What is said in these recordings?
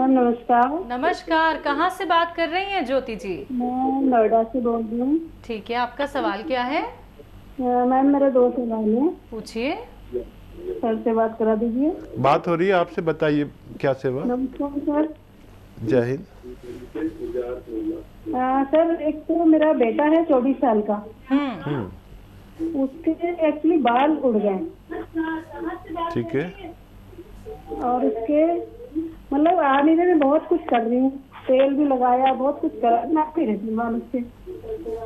Ma'am नमस्कार। नमस्कार, कहाँ से बात कर रही हैं ज्योति जी? मैं नोएडा से बोल रही हूँ। ठीक है, आपका सवाल क्या है? मैम मेरे दो सवाल है। पूछिए, सर से बात करा दीजिए। बात हो रही है आपसे, बताइए क्या सेवा। नमस्कार सर। जय हिंद। सर एक तो मेरा बेटा है 24 साल का, उसके एक्चुअली बाल उड़ गए। ठीक है। और उसके मतलब आने में बहुत कुछ कर रही हूँ, तेल भी लगाया, बहुत कुछ कर रहती बाल उसके।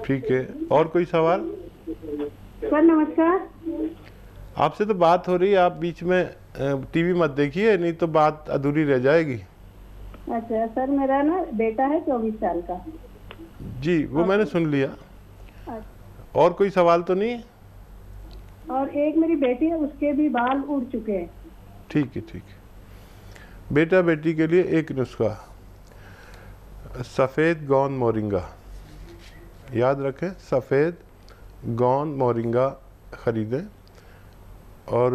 ठीक है, और कोई सवाल? सर नमस्कार। आपसे तो बात हो रही है, आप बीच में टीवी मत देखिए, नहीं तो बात अधूरी रह जाएगी। अच्छा सर, मेरा ना बेटा है 24 साल का जी, वो मैंने सुन लिया। अच्छा। और कोई सवाल तो नहीं? और एक मेरी बेटी है, उसके भी बाल उड़ चुके हैं। ठीक है, ठीक है। बेटा बेटी के लिए एक नुस्खा, सफ़ेद गौंद मोरिंगा, याद रखें। सफ़ेद गौंद मोरिंगा ख़रीदें और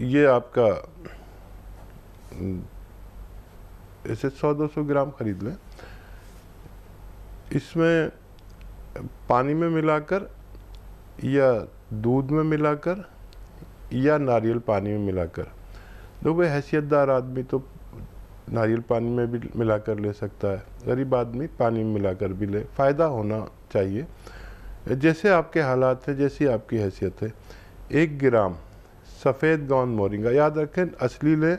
ये आपका इसे 100-200 ग्राम खरीद लें। इसमें पानी में मिलाकर या दूध में मिलाकर या नारियल पानी में मिलाकर, देखो हैसियतदार आदमी तो नारियल पानी में भी मिलाकर ले सकता है, गरीब आदमी पानी में मिलाकर भी ले, फ़ायदा होना चाहिए। जैसे आपके हालात हैं, जैसी आपकी हैसियत है। 1 ग्राम सफ़ेद गौंद मोरिंगा, याद रखें असली लें,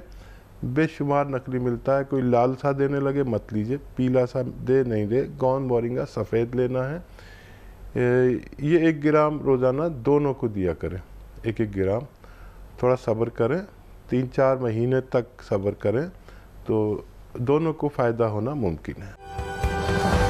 बेशुमार नकली मिलता है। कोई लाल सा देने लगे मत लीजिए, पीला सा दे नहीं दे, गौंद मोरिंगा सफ़ेद लेना है। ये 1 ग्राम रोज़ाना दोनों को दिया करें, 1-1 ग्राम। थोड़ा सब्र करें, 3-4 महीने तक सब्र करें तो दोनों को फ़ायदा होना मुमकिन है।